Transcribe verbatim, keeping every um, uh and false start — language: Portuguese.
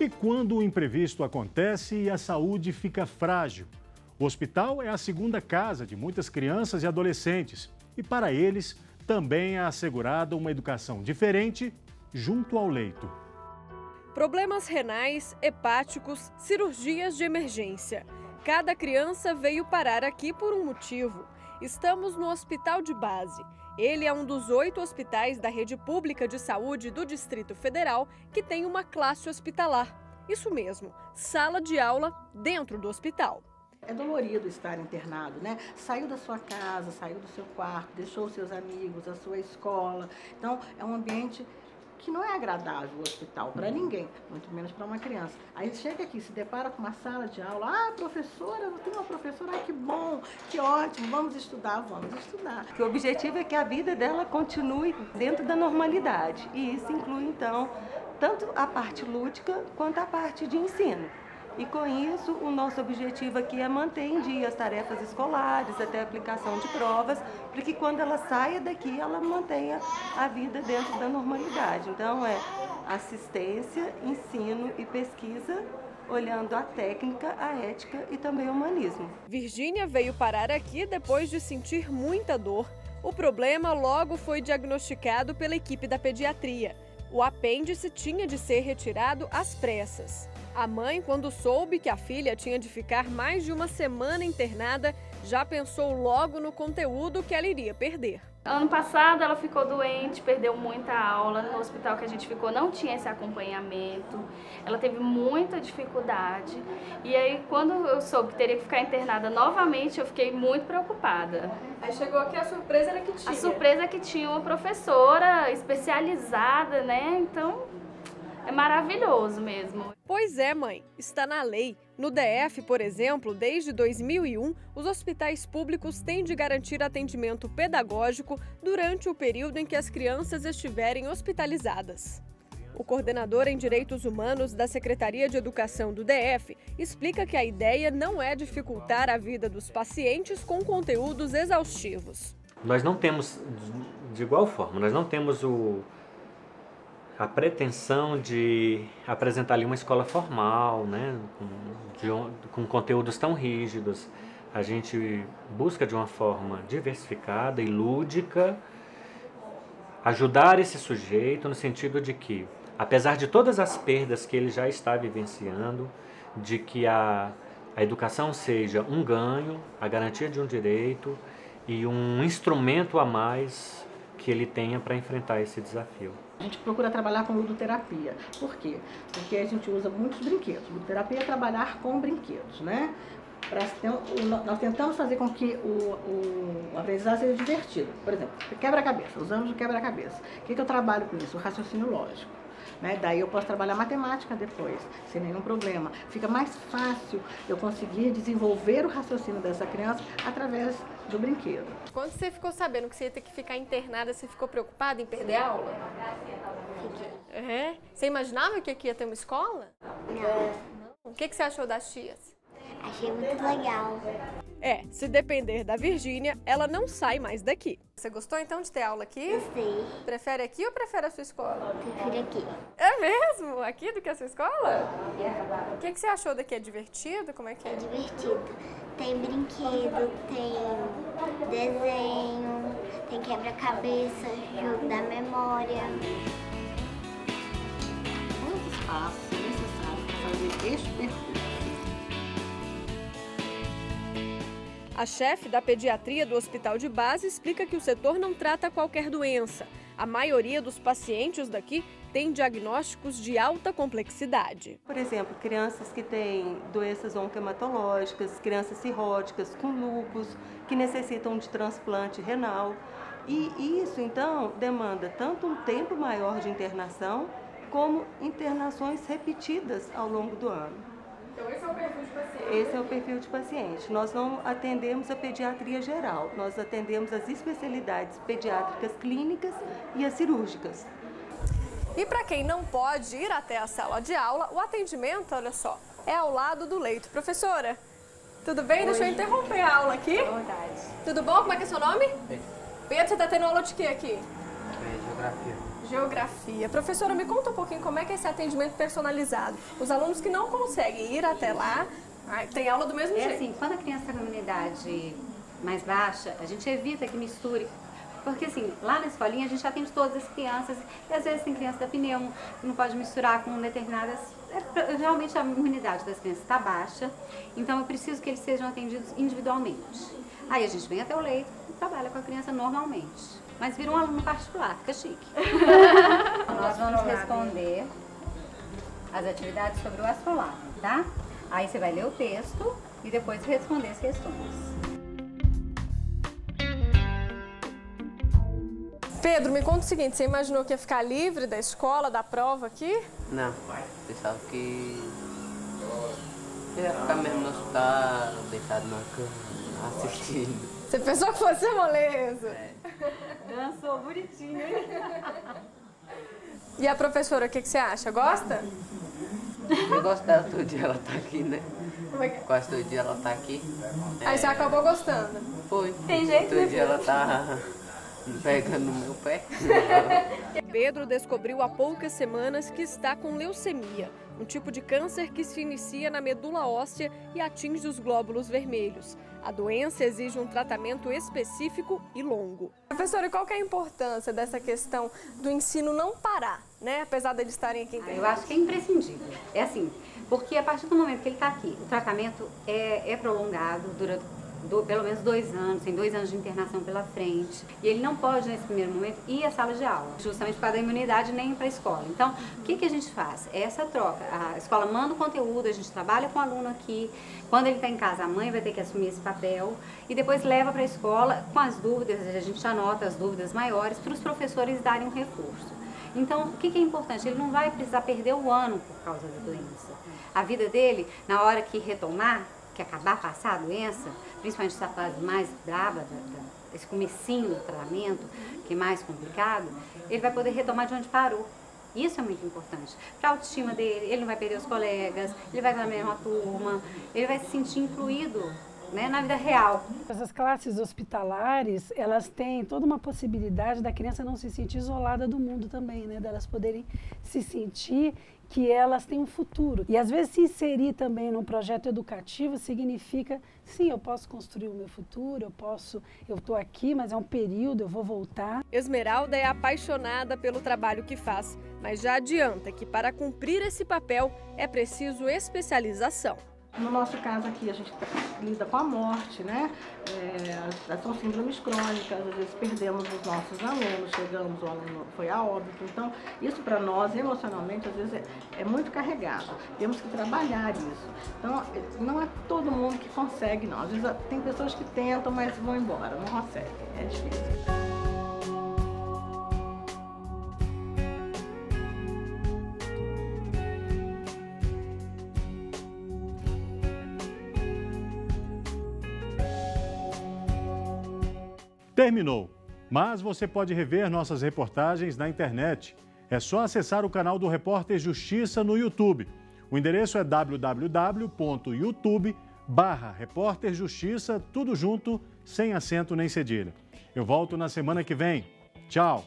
E quando o imprevisto acontece e a saúde fica frágil? O hospital é a segunda casa de muitas crianças e adolescentes. E para eles, também é assegurada uma educação diferente junto ao leito. Problemas renais, hepáticos, cirurgias de emergência. Cada criança veio parar aqui por um motivo. Estamos no Hospital de Base. Ele é um dos oito hospitais da rede pública de saúde do Distrito Federal que tem uma classe hospitalar. Isso mesmo, sala de aula dentro do hospital. É dolorido estar internado, né? Saiu da sua casa, saiu do seu quarto, deixou os seus amigos, a sua escola. Então, é um ambiente que não é agradável o hospital para ninguém, muito menos para uma criança. Aí chega aqui, se depara com uma sala de aula, ah, professora, tem uma professora, ah, que bom, que ótimo, vamos estudar, vamos estudar. O objetivo é que a vida dela continue dentro da normalidade, e isso inclui, então, tanto a parte lúdica quanto a parte de ensino. E com isso, o nosso objetivo aqui é manter em dia as tarefas escolares, até a aplicação de provas, para que quando ela saia daqui, ela mantenha a vida dentro da normalidade. Então é assistência, ensino e pesquisa, olhando a técnica, a ética e também o humanismo. Virginia veio parar aqui depois de sentir muita dor. O problema logo foi diagnosticado pela equipe da pediatria. O apêndice tinha de ser retirado às pressas. A mãe, quando soube que a filha tinha de ficar mais de uma semana internada, já pensou logo no conteúdo que ela iria perder. Ano passado ela ficou doente, perdeu muita aula. No hospital que a gente ficou não tinha esse acompanhamento, ela teve muita dificuldade. E aí quando eu soube que teria que ficar internada novamente, eu fiquei muito preocupada. Aí chegou aqui, a surpresa era que tinha. A surpresa é que tinha uma professora especializada, né? Então é maravilhoso mesmo. Pois é, mãe, está na lei. No D F, por exemplo, desde dois mil e um, os hospitais públicos têm de garantir atendimento pedagógico durante o período em que as crianças estiverem hospitalizadas. O coordenador em Direitos Humanos da Secretaria de Educação do D F explica que a ideia não é dificultar a vida dos pacientes com conteúdos exaustivos. Nós não temos, de igual forma, nós não temos o... a pretensão de apresentar ali uma escola formal, né, com, de, com conteúdos tão rígidos. A gente busca de uma forma diversificada e lúdica ajudar esse sujeito no sentido de que, apesar de todas as perdas que ele já está vivenciando, de que a, a educação seja um ganho, a garantia de um direito e um instrumento a mais que ele tenha para enfrentar esse desafio. A gente procura trabalhar com ludoterapia. Por quê? Porque a gente usa muitos brinquedos. Ludoterapia é trabalhar com brinquedos, né? Pra, então, o, nós tentamos fazer com que o, o, o aprendizado seja divertido. Por exemplo, quebra-cabeça. Usamos o quebra-cabeça. O que, que eu trabalho com isso? O raciocínio lógico. Né? Daí eu posso trabalhar matemática depois, sem nenhum problema. Fica mais fácil eu conseguir desenvolver o raciocínio dessa criança através do brinquedo. Quando você ficou sabendo que você ia ter que ficar internada, você ficou preocupada em perder a aula? É. Você imaginava que aqui ia ter uma escola? Não. Não. O que você achou das tias? Achei muito legal. É, se depender da Virginia, ela não sai mais daqui. Você gostou então de ter aula aqui? Gostei. Prefere aqui ou prefere a sua escola? Prefiro aqui. É mesmo? Aqui do que a sua escola? É. O que, que você achou daqui? É divertido? Como é que é? É divertido. Tem brinquedo, tem desenho, tem quebra-cabeça, jogo da memória. Quantos passos necessários para fazer este percurso? A chefe da pediatria do Hospital de Base explica que o setor não trata qualquer doença. A maioria dos pacientes daqui tem diagnósticos de alta complexidade. Por exemplo, crianças que têm doenças oncohematológicas, crianças cirróticas com lúpus, que necessitam de transplante renal. E isso, então, demanda tanto um tempo maior de internação, como internações repetidas ao longo do ano. Então esse é o perfil de paciente? Esse é o perfil de paciente. Nós não atendemos a pediatria geral, nós atendemos as especialidades pediátricas clínicas e as cirúrgicas. E para quem não pode ir até a sala de aula, o atendimento, olha só, é ao lado do leito. Professora, tudo bem? Oi. Deixa eu interromper a aula aqui. Boa tarde. Tudo bom? Como é que é seu nome? Pedro. Pedro, você está tendo aula de quê aqui? Geografia. Geografia. Professora, me conta um pouquinho como é que é esse atendimento personalizado. Os alunos que não conseguem ir até lá, tem aula do mesmo jeito. É assim, quando a criança está numa idade mais baixa, a gente evita que misture. Porque assim, lá na escolinha a gente atende todas as crianças, e às vezes tem criança da pneumo, não pode misturar com determinadas... Realmente a imunidade das crianças está baixa, então eu preciso que eles sejam atendidos individualmente. Aí a gente vem até o leito e trabalha com a criança normalmente. Mas vira um aluno particular, fica chique. Nós vamos responder as atividades sobre o astrolábio, tá? Aí você vai ler o texto e depois responder as questões. Pedro, me conta o seguinte, você imaginou que ia ficar livre da escola, da prova aqui? Não, pensava que ia ficar mesmo no hospital, deitado na cama, assistindo. Você pensou que fosse moleza? É. Dançou bonitinho, hein? E a professora, o que, que você acha? Gosta? Eu gosto dela, todo dia ela tá aqui, né? Quase todo dia ela tá aqui. Aí você é... acabou gostando? Foi. Tem jeito, todo dia ela tá... pega no meu pé. Pedro descobriu há poucas semanas que está com leucemia, um tipo de câncer que se inicia na medula óssea e atinge os glóbulos vermelhos. A doença exige um tratamento específico e longo. Professora, e qual que é a importância dessa questão do ensino não parar, né? Apesar de eles estarem aqui? Ah, eu acho que é imprescindível. É assim, porque a partir do momento que ele está aqui, o tratamento é, é prolongado, dura Do, pelo menos dois anos, tem dois anos de internação pela frente. E ele não pode, nesse primeiro momento, ir à sala de aula, justamente por causa da imunidade, nem para a escola. Então, o que, que a gente faz? É essa troca. A escola manda o conteúdo, a gente trabalha com o aluno aqui. Quando ele está em casa, a mãe vai ter que assumir esse papel e depois leva para a escola com as dúvidas, a gente anota as dúvidas maiores para os professores darem um reforço. Então, o que é importante? Ele não vai precisar perder o ano por causa da doença. A vida dele, na hora que retomar, que acabar, passar a doença, principalmente essa fase mais brava, esse comecinho do tratamento, que é mais complicado, ele vai poder retomar de onde parou. Isso é muito importante. Para a autoestima dele, ele não vai perder os colegas, ele vai estar na mesma turma, ele vai se sentir incluído, né, na vida real. Essas classes hospitalares, elas têm toda uma possibilidade da criança não se sentir isolada do mundo também, né, delas poderem se sentir que elas têm um futuro. E às vezes se inserir também num projeto educativo significa, sim, eu posso construir o meu futuro, eu posso, eu estou aqui, mas é um período, eu vou voltar. Esmeralda é apaixonada pelo trabalho que faz, mas já adianta que para cumprir esse papel é preciso especialização. No nosso caso aqui, a gente lida com a morte, né? É, são síndromes crônicas, às vezes perdemos os nossos alunos, chegamos, o aluno foi a óbito. Então, isso para nós, emocionalmente, às vezes é, é muito carregado. Temos que trabalhar isso. Então, não é todo mundo que consegue, não. Às vezes tem pessoas que tentam, mas vão embora, não conseguem. É difícil. Terminou, mas você pode rever nossas reportagens na internet. É só acessar o canal do Repórter Justiça no YouTube. O endereço é w w w ponto youtube barra repórter justiça, tudo junto, sem acento nem cedilha. Eu volto na semana que vem. Tchau!